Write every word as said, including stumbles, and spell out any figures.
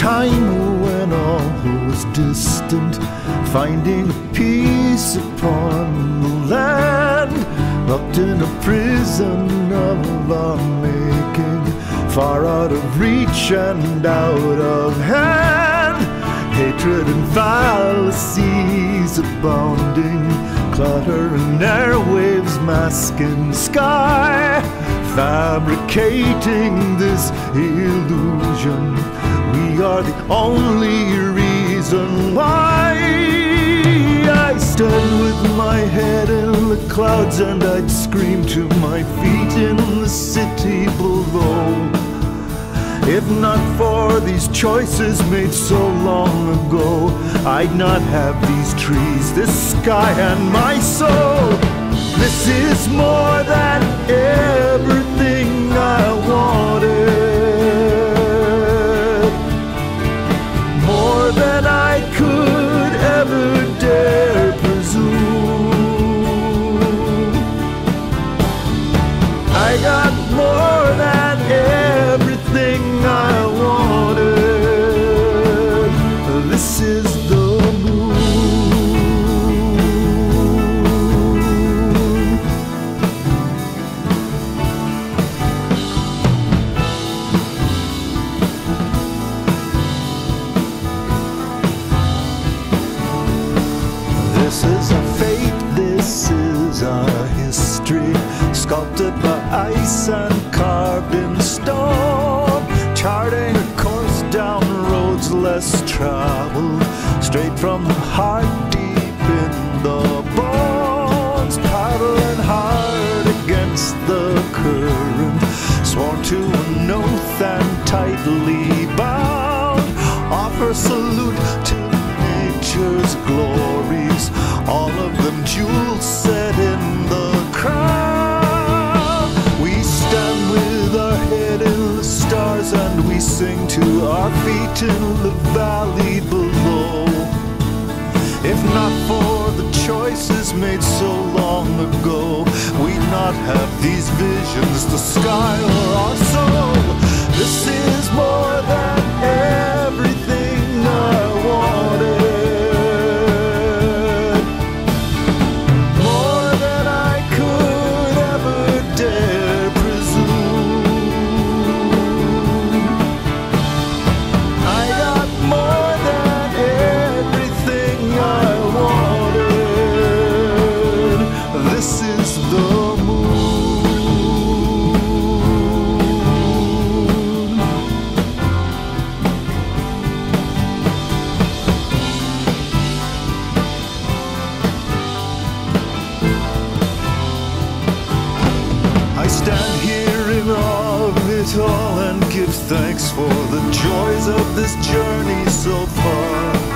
time when all was distant, finding peace upon the land, locked in a prison of our making, far out of reach and out of hand, hatred and fallacies abounding, cluttering airwaves masking sky, fabricating this illusion. We are the only reason why. I stand with my head in the clouds and I'd scream to my feet in the city below, if not for these choices made so long ago, I'd not have these trees, this sky and my soul. This is more than everything I wanted, more than I could ever dare presume. I got more than everything I wanted. This is This is our fate, this is our history, sculpted by ice and carved in stone, charting a course down roads less traveled, straight from the heart deep in the bones, paddling hard against the current, sworn to an oath and tightly bound, offer salute to nature's glories, all of them jewels set in the crown. We stand with our head in the stars and we sing to our feet in the valley below, if not for the choices made so long ago, we'd not have these visions, the sky or our soul. This is more than everything I wanted, all, and give thanks for the joys of this journey so far.